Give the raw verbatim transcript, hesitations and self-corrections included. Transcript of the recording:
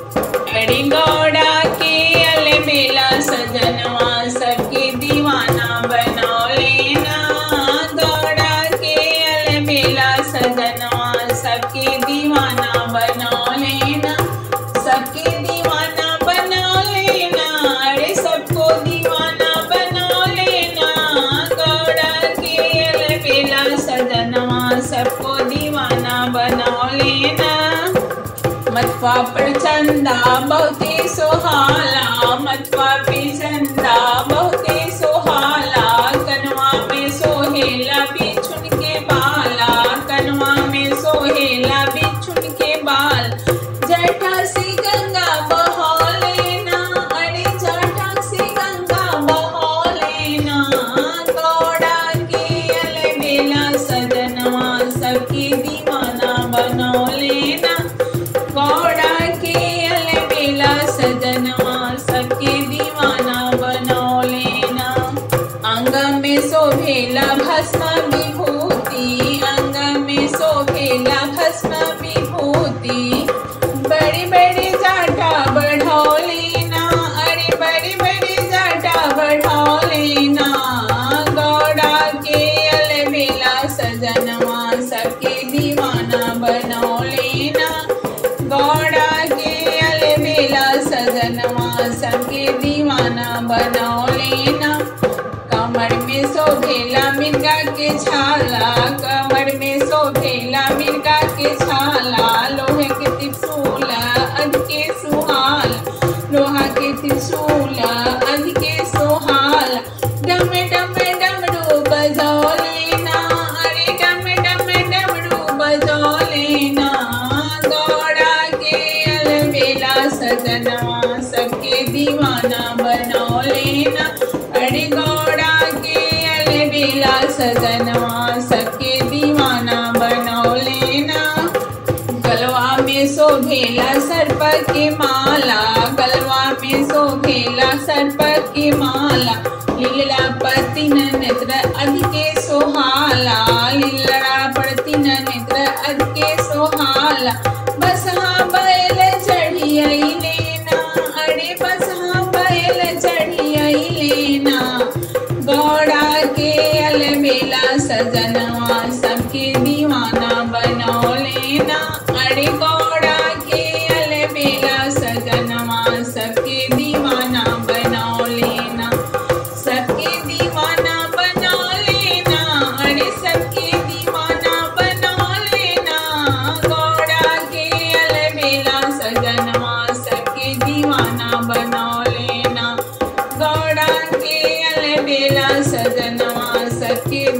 गौड़ा के अलबेला सजनवा सबके दीवाना बनाओ लेना। गौड़ा के अलबेला सजनवा सबके दीवाना बनाओ लेना, सबके दीवाना बनाओ लेना, अरे सबको दीवाना बनाओ लेना। गौड़ा के अलबेला सजनवा सबको दीवाना बनाओ लेना। मत पापड़ चंदा बहुते सुहाला, मत पापी चंदा बहुते सुहाला, कनवा में सोहेला बिछुन के बाला, कनवा में सोहेला बिछुन के बाल, जटा से गंगा बहा लेना, अरे जटा से गंगा बहा लेना। गौड़ा के अलबेला सजनवा सबके दीवाना बनाओ लेना। गौड़ा के अलबेला सजनवा सबके दीवाना बनाओ लेना। आंगन में शोभेला भस्म विभूति, आंगन में शोभेला भस्म विभूति, बड़े बड़े जाटा बढ़ाओ लेना, अरे बड़े बड़े जाटा बढ़ाओ लेना। गौड़ा के अलबेला सजनवा सबके दीवाना बनाओ लेना। गौड़ा के अलबेला सजनवा सबके दीवाना बनाओ लेना। कमर में शोभेला मिर्गा के छाला, कमर में शोभेला मिर्गा के छाला, लोहे के त्रिशूल अध के सुहाल, लोहा के त्रिशूल अध के सुहाल, डम डम डमरू बजाओ लेना, अरे डम डम डमरू बजाओ लेना। सजनवा सबके दीवाना बनाओ लेना, अरे गौड़ा के अलबेला सजनवा सबके दीवाना बनाओ लेना। गलवा में शोभेला सर्प की माला, गलवा में शोभेला सर्प की माला, लीला पति नेत्र अध के सोहाला, लीला पति नेत्र अध के सोहाला, बस हाँ बैल चढ़ी आई लेना, अरे बस हाँ बैल चढ़ी आई लेना। गौड़ा के अलबेला सजनवा सबके दीवाना बनाओ लेना, अरे गौड़ा के अलबेला सजनवा सबके दीवाना बनाओ लेना, सबके दीवाना बनाओ लेना, अरे सबके दीवाना बनाओ लेना। गौड़ा के अलबेला सजनवा सबके दीवाना बनाओ लेना। गौड़ा के अलबेला सजनवा सबके